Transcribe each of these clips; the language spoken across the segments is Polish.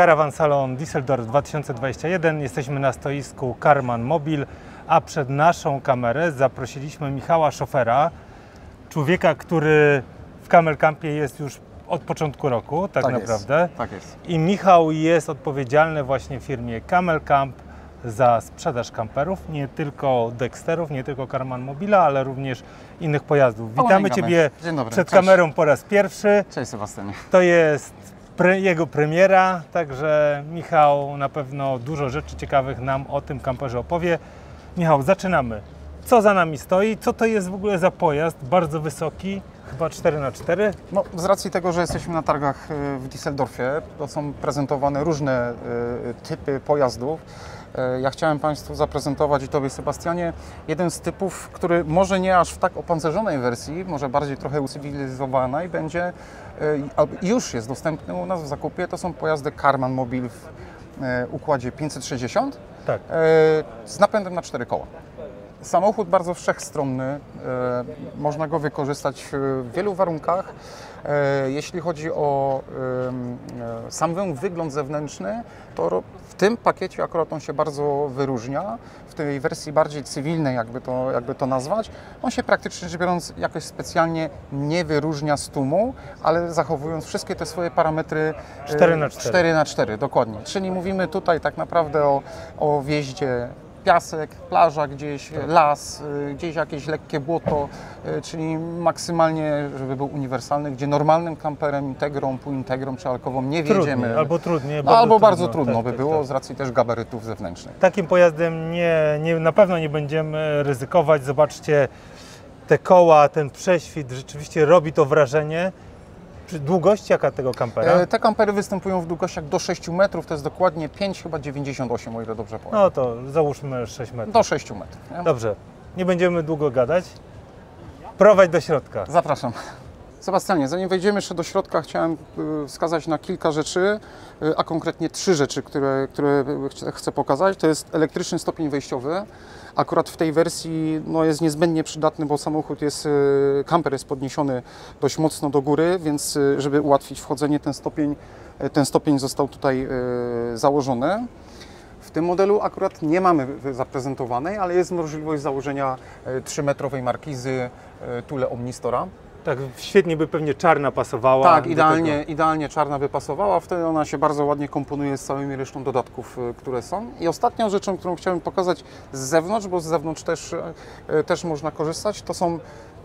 Caravan Salon Düsseldorf 2021. Jesteśmy na stoisku Karmann Mobil, a przed naszą kamerę zaprosiliśmy Michała Szofera, człowieka, który w CamelCampie jest już od początku roku, tak naprawdę. I Michał jest odpowiedzialny właśnie w firmie CamelCamp za sprzedaż kamperów, nie tylko Dexterów, nie tylko Karmann Mobila, ale również innych pojazdów. Witamy Ciebie przed kamerą po raz pierwszy. Cześć Sebastianie. To jest jego premiera, także Michał na pewno dużo rzeczy ciekawych nam o tym kamperze opowie. Michał, zaczynamy. Co za nami stoi? Co to jest w ogóle za pojazd? Bardzo wysoki, chyba 4x4? No, z racji tego, że jesteśmy na targach w Düsseldorfie, to są prezentowane różne typy pojazdów. Ja chciałem Państwu zaprezentować i Tobie, Sebastianie, jeden z typów, który może nie aż w tak opancerzonej wersji, może bardziej trochę ucywilizowana i będzie, już jest dostępny u nas w zakupie. To są pojazdy Karmann Mobil w układzie 560 tak, z napędem na 4 koła. Samochód bardzo wszechstronny, można go wykorzystać w wielu warunkach. Jeśli chodzi o sam wygląd zewnętrzny, to w tym pakiecie akurat on się bardzo wyróżnia. W tej wersji bardziej cywilnej, jakby to nazwać, on się praktycznie rzecz biorąc jakoś specjalnie nie wyróżnia z tłumu, ale zachowując wszystkie te swoje parametry 4x4, dokładnie. Czyli mówimy tutaj tak naprawdę o wjeździe piasek, plaża gdzieś, las, gdzieś jakieś lekkie błoto, czyli maksymalnie, żeby był uniwersalny, gdzie normalnym kamperem, integrą, półintegrą czy alkową nie wjedziemy. Albo trudniej. Albo bardzo trudno by było. Z racji też gabarytów zewnętrznych. Takim pojazdem na pewno nie będziemy ryzykować. Zobaczcie, te koła, ten prześwit, rzeczywiście robi to wrażenie. Długość jaka tego kampera? Te kampery występują w długościach do 6 metrów, to jest dokładnie 5, chyba 98, o ile dobrze powiem. No to załóżmy 6 metrów. Do 6 metrów. Nie? Dobrze, nie będziemy długo gadać. Prowadź do środka. Zapraszam. Sebastianie, zanim wejdziemy jeszcze do środka, chciałem wskazać na kilka rzeczy, a konkretnie 3 rzeczy, które chcę pokazać. To jest elektryczny stopień wejściowy. Akurat w tej wersji no, jest niezbędnie przydatny, bo samochód jest, kamper jest podniesiony dość mocno do góry, więc żeby ułatwić wchodzenie, ten stopień został tutaj założony. W tym modelu akurat nie mamy zaprezentowanej, ale jest możliwość założenia 3-metrowej markizy tule Omnistora. Tak, świetnie by pewnie czarna pasowała. Tak, idealnie czarna by pasowała, wtedy ona się bardzo ładnie komponuje z całymi resztą dodatków, które są. I ostatnią rzeczą, którą chciałem pokazać z zewnątrz, bo z zewnątrz też można korzystać, to są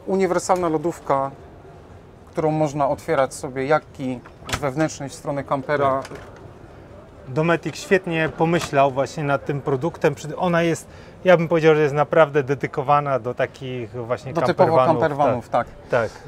uniwersalna lodówka, którą można otwierać sobie jak i z wewnętrznej strony kampera. Dometic świetnie pomyślał właśnie nad tym produktem. Ona jest, ja bym powiedział, że jest naprawdę dedykowana do takich właśnie kamperwanów. Tak,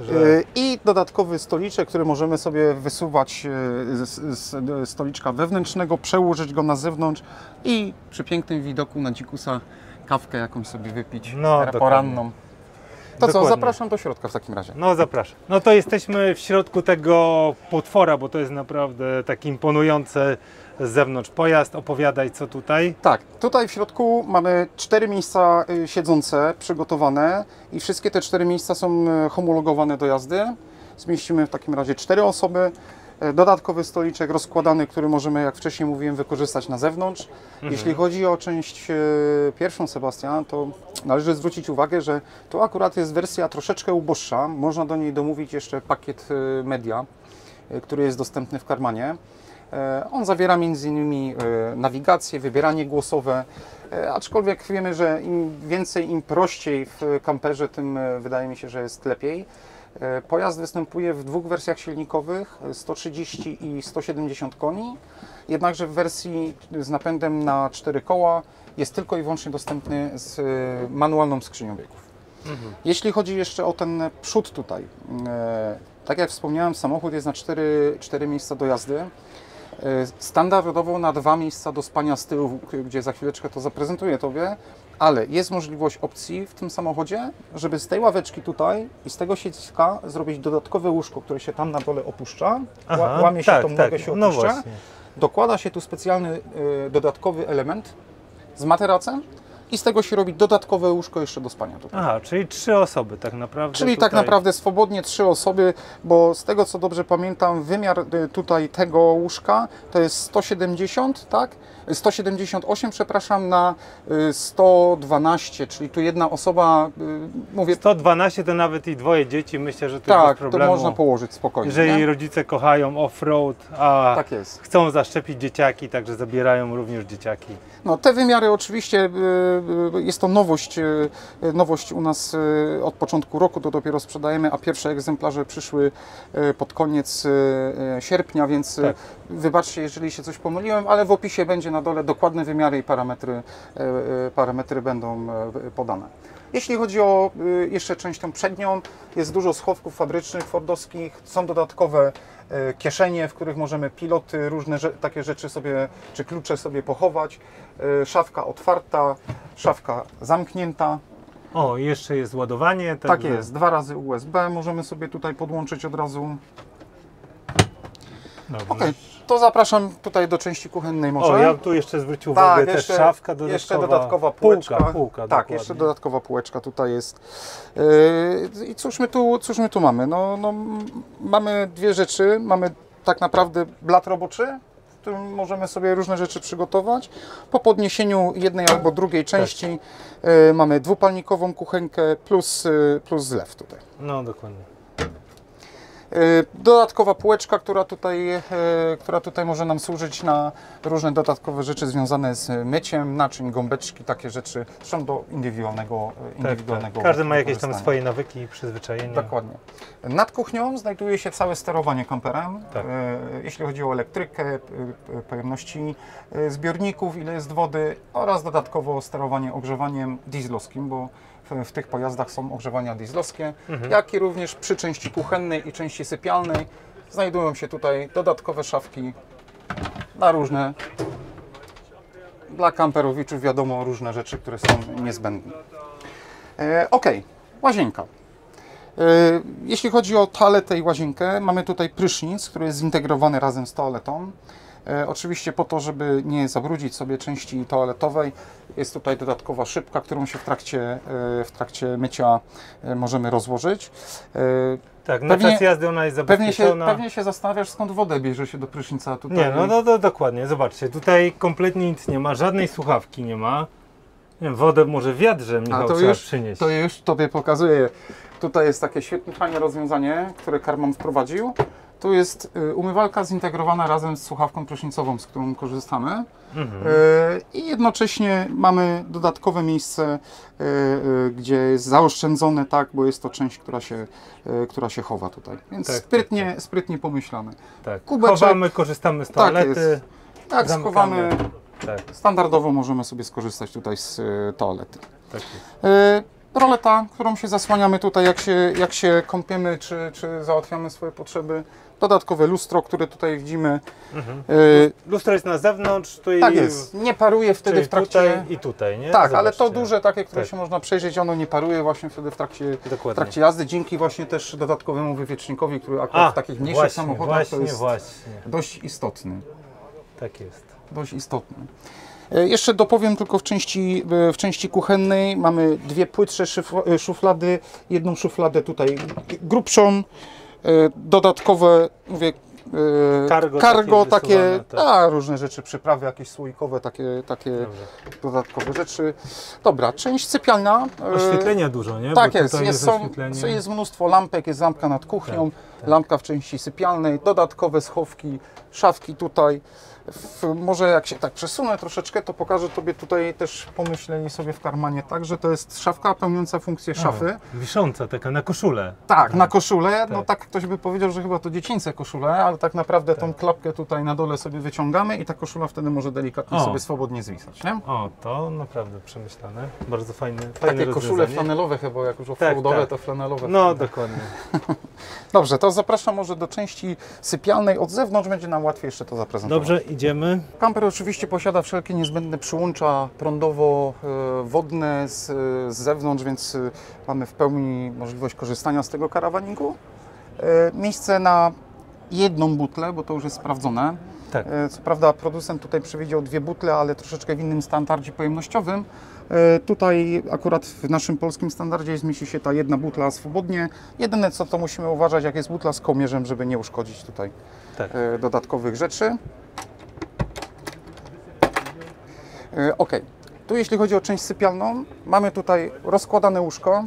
że... I dodatkowy stoliczek, który możemy sobie wysuwać z stoliczka wewnętrznego, przełożyć go na zewnątrz i przy pięknym widoku na dzikusa kawkę jakąś sobie wypić poranną. To dokładnie. Co, zapraszam do środka w takim razie. No zapraszam. No to jesteśmy w środku tego potwora, bo to jest naprawdę taki imponujący z zewnątrz pojazd. Opowiadaj, co tutaj. Tak, tutaj w środku mamy 4 miejsca siedzące, przygotowane i wszystkie te 4 miejsca są homologowane do jazdy. Zmieścimy w takim razie 4 osoby. Dodatkowy stoliczek rozkładany, który możemy, jak wcześniej mówiłem, wykorzystać na zewnątrz. Jeśli chodzi o część pierwszą, Sebastian, to należy zwrócić uwagę, że to akurat jest wersja troszeczkę uboższa. Można do niej domówić jeszcze pakiet media, który jest dostępny w Karmanie. On zawiera m.in. nawigację, wybieranie głosowe, aczkolwiek wiemy, że im więcej, im prościej w kamperze, tym wydaje mi się, że jest lepiej. Pojazd występuje w 2 wersjach silnikowych, 130 i 170 koni, jednakże w wersji z napędem na 4 koła jest tylko i wyłącznie dostępny z manualną skrzynią biegów. Jeśli chodzi jeszcze o ten przód tutaj, tak jak wspomniałem, samochód jest na 4 miejsca do jazdy. Standardowo na 2 miejsca do spania z tyłu, gdzie za chwileczkę to zaprezentuję Tobie, ale jest możliwość opcji w tym samochodzie, żeby z tej ławeczki tutaj i z tego siedziska zrobić dodatkowe łóżko, które się tam na dole opuszcza. Aha, łamie się tą nogę, się opuszcza. No dokłada się tu specjalny dodatkowy element z materacem i z tego się robi dodatkowe łóżko jeszcze do spania tutaj. Aha, czyli 3 osoby tak naprawdę. Czyli tutaj... tak naprawdę swobodnie 3 osoby, bo z tego co dobrze pamiętam, wymiar tutaj tego łóżka to jest 170, tak? 178, przepraszam, na 112, czyli tu jedna osoba, mówię... 112 to nawet i 2 dzieci, myślę, że to tak, jest problemu. Tak, to można położyć spokojnie. Jeżeli rodzice kochają off-road, a tak jest, chcą zaszczepić dzieciaki, także zabierają również dzieciaki. No te wymiary oczywiście, jest to nowość u nas od początku roku, to dopiero sprzedajemy, a pierwsze egzemplarze przyszły pod koniec sierpnia, więc tak, wybaczcie, jeżeli się coś pomyliłem, ale w opisie będzie na dole dokładne wymiary i parametry będą podane. Jeśli chodzi o jeszcze część tą przednią, jest dużo schowków fabrycznych, fordowskich, są dodatkowe kieszenie, w których możemy piloty, różne takie rzeczy sobie, czy klucze sobie pochować, szafka otwarta, szafka zamknięta. O, jeszcze jest ładowanie. Tak jest, 2 razy USB możemy sobie tutaj podłączyć od razu. Okej, to zapraszam tutaj do części kuchennej może. O, ja tu jeszcze zwrócił uwagę, tak, też szafka dodatkowa. Jeszcze dodatkowa półeczka. Półka, tak, dokładnie, jeszcze dodatkowa półeczka tutaj jest. I cóż my tu mamy? No, mamy 2 rzeczy. Mamy tak naprawdę blat roboczy, w którym możemy sobie różne rzeczy przygotować. Po podniesieniu jednej albo drugiej części tak, mamy dwupalnikową kuchenkę plus zlew tutaj. No, dokładnie. Dodatkowa półeczka, która tutaj może nam służyć na różne dodatkowe rzeczy związane z myciem, naczyń, gąbeczki, takie rzeczy, zresztą do indywidualnego. Tak. Każdy ma jakieś tam swoje nawyki i przyzwyczajenia. Dokładnie. Nad kuchnią znajduje się całe sterowanie kamperem, tak, jeśli chodzi o elektrykę, pojemności zbiorników, ile jest wody oraz dodatkowo sterowanie ogrzewaniem dieslowskim, bo w tych pojazdach są ogrzewania dieslowskie, jak i również przy części kuchennej i części sypialnej znajdują się tutaj dodatkowe szafki na różne, dla kamperowiczów wiadomo, różne rzeczy, które są niezbędne. Okej, łazienka. Jeśli chodzi o toaletę i łazienkę, mamy tutaj prysznic, który jest zintegrowany razem z toaletą. Oczywiście po to, żeby nie zabrudzić sobie części toaletowej, jest tutaj dodatkowa szybka, którą się w trakcie mycia możemy rozłożyć. Tak, na czas jazdy ona jest zabezpieczona. Pewnie się zastanawiasz, skąd wodę bierze się do prysznica tutaj. Nie, no dokładnie, zobaczcie, tutaj kompletnie nic nie ma, żadnej słuchawki nie ma. Nie, wodę może w wiadrze, Michał, trzeba przynieść. To już Tobie pokazuję. Tutaj jest takie świetne, fajne rozwiązanie, które Karmann wprowadził. Tu jest umywalka zintegrowana razem z słuchawką prysznicową, z którą korzystamy. I jednocześnie mamy dodatkowe miejsce, gdzie jest zaoszczędzone, tak, bo jest to część, która się chowa tutaj. Więc tak, sprytnie pomyślane. Tak. Kubeczek, chowamy, korzystamy z toalety. Tak, jest, tak, schowamy. Tak. Standardowo możemy sobie skorzystać tutaj z toalety. Tak jest. Roleta, którą się zasłaniamy tutaj, jak się kąpiemy, czy załatwiamy swoje potrzeby. Dodatkowe lustro, które tutaj widzimy. Lustro jest na zewnątrz. Tak jest, nie paruje wtedy w trakcie... Tutaj i tutaj, nie? Tak, zobaczcie, ale to duże takie, które tak się można przejrzeć, ono nie paruje właśnie wtedy w trakcie jazdy, dzięki właśnie też dodatkowemu wywiecznikowi, który akurat w takich mniejszych samochodach jest dość istotny. Tak jest. Dość istotny. Jeszcze dopowiem tylko w części kuchennej. Mamy 2 płytsze szuflady, 1 szufladę tutaj grubszą, dodatkowe, mówię, cargo takie, różne rzeczy, przyprawy jakieś słoikowe, takie dodatkowe rzeczy. Dobra, część sypialna. Oświetlenia dużo, nie? Tak jest, jest mnóstwo lampek, jest lampka nad kuchnią, lampka w części sypialnej, dodatkowe schowki, szafki tutaj. Może jak się tak przesunę troszeczkę, to pokażę Tobie tutaj też, pomyśleli sobie w Karmanie, tak, że to jest szafka pełniąca funkcję szafy. Wisząca taka na koszulę. Tak, na koszulę. Tak. No tak ktoś by powiedział, że chyba to dziecięce koszule, ale tak naprawdę tą klapkę tutaj na dole sobie wyciągamy i ta koszula wtedy może delikatnie sobie swobodnie zwisać, nie? O, to naprawdę przemyślane. Bardzo fajne takie koszule flanelowe chyba, jak już off-roadowe, to flanelowe. No, dokładnie. Dobrze, to zapraszam może do części sypialnej od zewnątrz, będzie nam łatwiej jeszcze to zaprezentować. Dobrze. Idziemy. Kamper oczywiście posiada wszelkie niezbędne przyłącza prądowo-wodne z zewnątrz, więc mamy w pełni możliwość korzystania z tego karawaningu. Miejsce na 1 butlę, bo to już jest sprawdzone. Tak. Co prawda producent tutaj przewidział dwie butle, ale troszeczkę w innym standardzie pojemnościowym. Tutaj akurat w naszym polskim standardzie zmieści się ta jedna butla swobodnie. Jedyne co to musimy uważać, jak jest butla z kołnierzem, żeby nie uszkodzić tutaj tak. dodatkowych rzeczy. Ok, tu jeśli chodzi o część sypialną, mamy tutaj rozkładane łóżko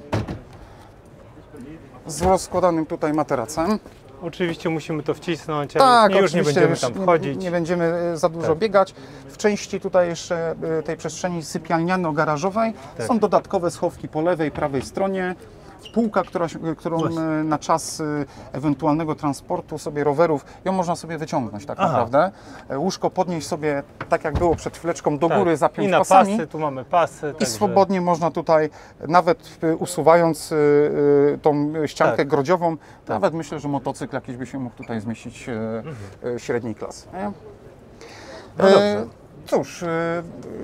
z rozkładanym tutaj materacem. Oczywiście musimy to wcisnąć, ale tak, już nie będziemy tam wchodzić. Nie będziemy za dużo tak. biegać. W części tutaj jeszcze tej przestrzeni sypialniano-garażowej tak. są dodatkowe schowki po lewej, prawej stronie. Półka, którą na czas ewentualnego transportu sobie rowerów, ją można sobie wyciągnąć tak Aha. naprawdę. Łóżko podnieść sobie, tak jak było przed chwileczką, do tak. góry, zapiąć i na pasami. Pasy, tu mamy pasy. I także... swobodnie można tutaj, nawet usuwając tą ściankę tak. grodziową, tak. nawet myślę, że motocykl jakiś by się mógł tutaj zmieścić średniej klasy. Nie? No dobrze. Cóż,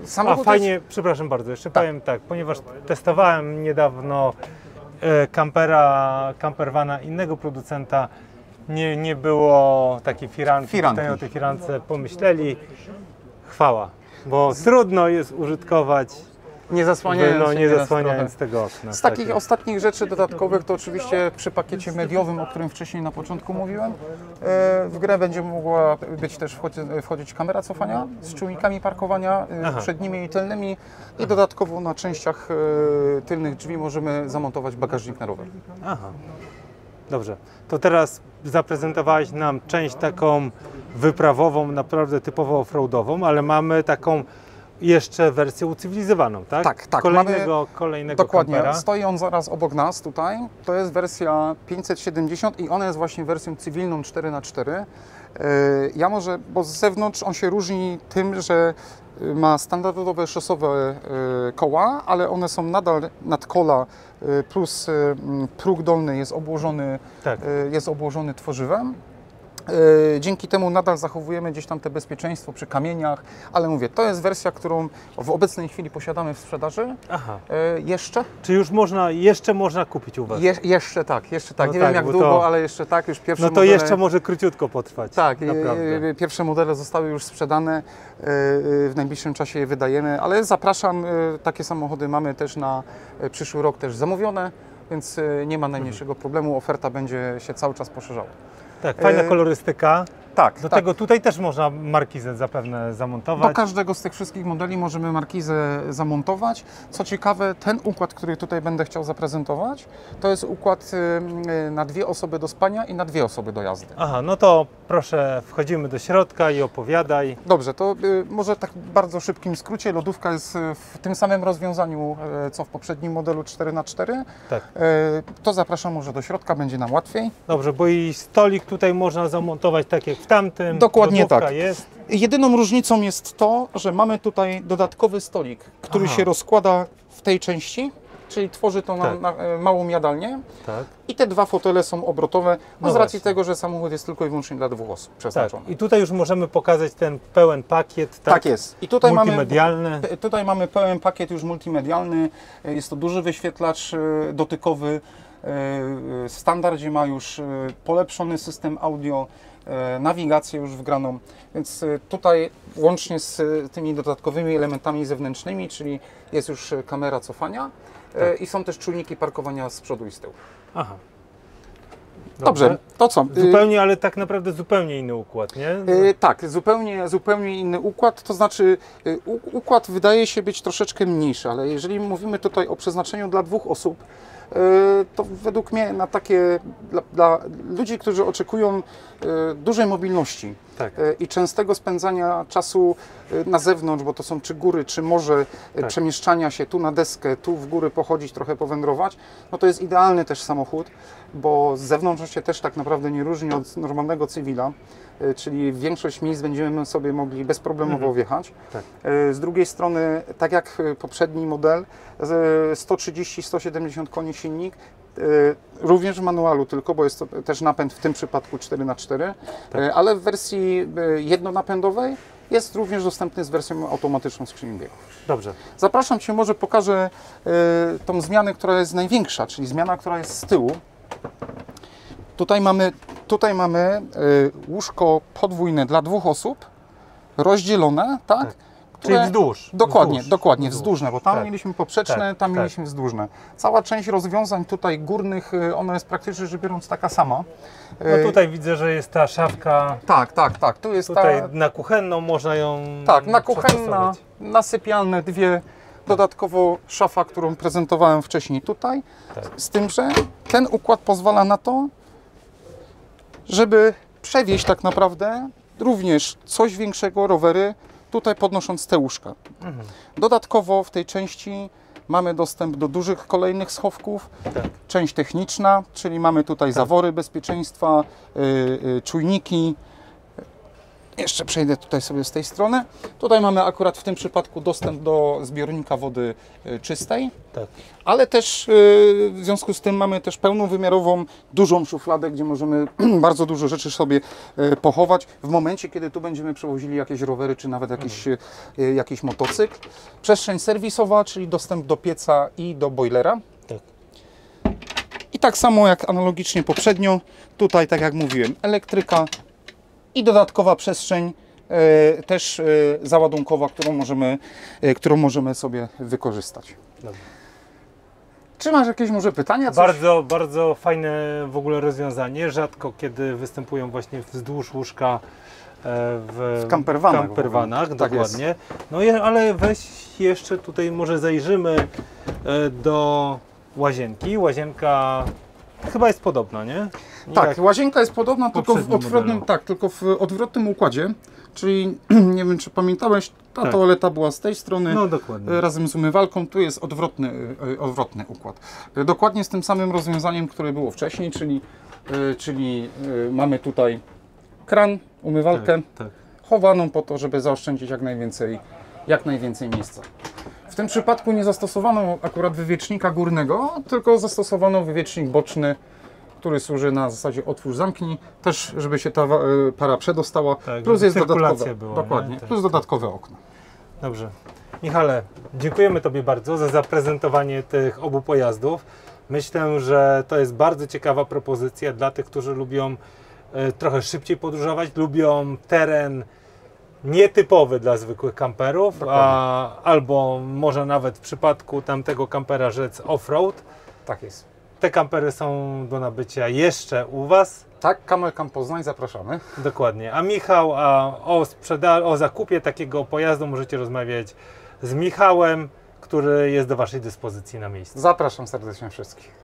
samochód... A fajnie, jest... przepraszam bardzo, jeszcze tak. powiem tak, ponieważ testowałem niedawno campervana innego producenta, nie było takiej firanki, tutaj o tej firance pomyśleli, chwała, bo trudno jest użytkować, nie zasłaniając tego okna. Z takich ostatnich rzeczy dodatkowych to oczywiście przy pakiecie mediowym, o którym wcześniej na początku mówiłem, w grę będzie mogła być też wchodzić kamera cofania z czujnikami parkowania Aha. przednimi i tylnymi i dodatkowo na częściach tylnych drzwi możemy zamontować bagażnik na rower. Aha. Dobrze, to teraz zaprezentowałeś nam część taką wyprawową, naprawdę typowo offroadową, ale mamy taką jeszcze wersję ucywilizowaną, tak? Tak, tak. Kolejnego dokładnie. Kampera. Stoi on zaraz obok nas tutaj. To jest wersja 570 i ona jest właśnie wersją cywilną 4x4. Ja może, bo z zewnątrz on się różni tym, że ma standardowe szosowe koła, ale one są nadal nadkola, plus próg dolny jest obłożony, tak. jest obłożony tworzywem. Dzięki temu nadal zachowujemy gdzieś tam te bezpieczeństwo przy kamieniach, ale mówię, to jest wersja, którą w obecnej chwili posiadamy w sprzedaży. Aha. Jeszcze? Czy już można, jeszcze można kupić u Was? Jeszcze tak. No nie tak, wiem jak długo, to... ale jeszcze tak. Już pierwsze modele... jeszcze może króciutko potrwać. Tak, naprawdę. Pierwsze modele zostały już sprzedane, w najbliższym czasie je wydajemy, ale zapraszam, takie samochody mamy też na przyszły rok też zamówione, więc nie ma najmniejszego problemu, oferta będzie się cały czas poszerzała. Tak, fajna kolorystyka. Tak, Do tego tutaj też można markizę zapewne zamontować. Do każdego z tych wszystkich modeli możemy markizę zamontować. Co ciekawe, ten układ, który tutaj będę chciał zaprezentować, to jest układ na dwie osoby do spania i na dwie osoby do jazdy. Aha, no to proszę, wchodzimy do środka i opowiadaj. Dobrze, to może tak w bardzo szybkim skrócie. Lodówka jest w tym samym rozwiązaniu, co w poprzednim modelu 4x4. Tak. To zapraszam może do środka, będzie nam łatwiej. Dobrze, bo i stolik tutaj można zamontować tak jak w tamtym. Dokładnie tak. Jest. Jedyną różnicą jest to, że mamy tutaj dodatkowy stolik, który Aha. się rozkłada w tej części, czyli tworzy to tak. na małą jadalnię. Tak. I te dwa fotele są obrotowe, no z racji tego, że samochód jest tylko i wyłącznie dla dwóch osób przeznaczony. Tak. I tutaj już możemy pokazać ten pełen pakiet. Tak, tak jest. I tutaj multimedialny. Tutaj mamy pełen pakiet już multimedialny. Jest to duży wyświetlacz dotykowy. W standardzie ma już polepszony system audio, nawigację już wgraną, więc tutaj łącznie z tymi dodatkowymi elementami zewnętrznymi, czyli jest już kamera cofania tak. i są też czujniki parkowania z przodu i z tyłu. Aha. Dobrze, to co? Zupełnie, ale tak naprawdę zupełnie inny układ, nie? Tak, zupełnie inny układ, to znaczy układ wydaje się być troszeczkę mniejszy, ale jeżeli mówimy tutaj o przeznaczeniu dla dwóch osób, to według mnie na takie, dla ludzi, którzy oczekują dużej mobilności tak. i częstego spędzania czasu na zewnątrz, bo to są czy góry, czy morze, tak. przemieszczania się tu na deskę, tu w góry pochodzić, trochę powędrować, no to jest idealny też samochód, bo z zewnątrz się też tak naprawdę nie różni od normalnego cywila, czyli większość miejsc będziemy sobie mogli bezproblemowo wjechać. Tak. Z drugiej strony, tak jak poprzedni model, 130-170 koni silnik, również w manualu tylko, bo jest to też napęd w tym przypadku 4x4, tak. ale w wersji jednonapędowej jest również dostępny z wersją automatyczną skrzyni biegów. Dobrze. Zapraszam Cię, może pokażę tą zmianę, która jest największa, czyli zmiana, która jest z tyłu. Tutaj mamy Tutaj mamy łóżko podwójne dla dwóch osób, rozdzielone, tak? Które, czyli wzdłuż. Dokładnie, wzdłuż, dokładnie wzdłużne, bo tam mieliśmy poprzeczne, tam mieliśmy wzdłużne. Cała część rozwiązań tutaj górnych, ona jest praktycznie rzecz biorąc taka sama. No tutaj widzę, że jest ta szafka. Tak, tak, tak. Tu jest tutaj ta... na kuchenną można ją na kuchenna, na sypialne dwie. Dodatkowo szafa, którą prezentowałem wcześniej tutaj. Z tym, że ten układ pozwala na to, żeby przewieźć tak naprawdę również coś większego, rowery, tutaj podnosząc te łóżka. Dodatkowo w tej części mamy dostęp do dużych kolejnych schowków. Część techniczna, czyli mamy tutaj zawory bezpieczeństwa, czujniki. Jeszcze przejdę tutaj sobie z tej strony. Tutaj mamy akurat w tym przypadku dostęp do zbiornika wody czystej, ale też w związku z tym mamy też pełnowymiarową, dużą szufladę, gdzie możemy bardzo dużo rzeczy sobie pochować w momencie, kiedy tu będziemy przewozili jakieś rowery, czy nawet jakiś motocykl. Przestrzeń serwisowa, czyli dostęp do pieca i do bojlera. I tak samo jak analogicznie poprzednio, tutaj tak jak mówiłem, elektryka, i dodatkowa przestrzeń też załadunkowa, którą możemy sobie wykorzystać. Dobra. Czy masz jakieś może pytania? Coś? Bardzo, bardzo fajne w ogóle rozwiązanie. Rzadko kiedy występują właśnie wzdłuż łóżka w campervanach, dokładnie. Tak, no ale weź jeszcze tutaj może zajrzymy do łazienki. Łazienka chyba jest podobna, nie? Tak, łazienka jest podobna, tylko w odwrotnym układzie, czyli nie wiem, czy pamiętałeś, ta toaleta była z tej strony, razem z umywalką, tu jest odwrotny układ. Dokładnie z tym samym rozwiązaniem, które było wcześniej, czyli mamy tutaj kran, umywalkę chowaną po to, żeby zaoszczędzić jak najwięcej miejsca. W tym przypadku nie zastosowano akurat wywiecznika górnego, tylko zastosowano wywiecznik boczny, który służy na zasadzie otwórz-zamknij, też żeby się ta para przedostała, plus jest dodatkowe, plus dodatkowe okno. Dobrze. Michale, dziękujemy Tobie bardzo za zaprezentowanie tych obu pojazdów. Myślę, że to jest bardzo ciekawa propozycja dla tych, którzy lubią trochę szybciej podróżować, lubią teren nietypowy dla zwykłych kamperów, albo może nawet w przypadku tamtego kampera rzec off-road. Tak jest. Te kampery są do nabycia jeszcze u Was. Tak, CamelCamp Poznań, zapraszamy. Dokładnie. A Michał, o zakupie takiego pojazdu możecie rozmawiać z Michałem, który jest do Waszej dyspozycji na miejscu. Zapraszam serdecznie wszystkich.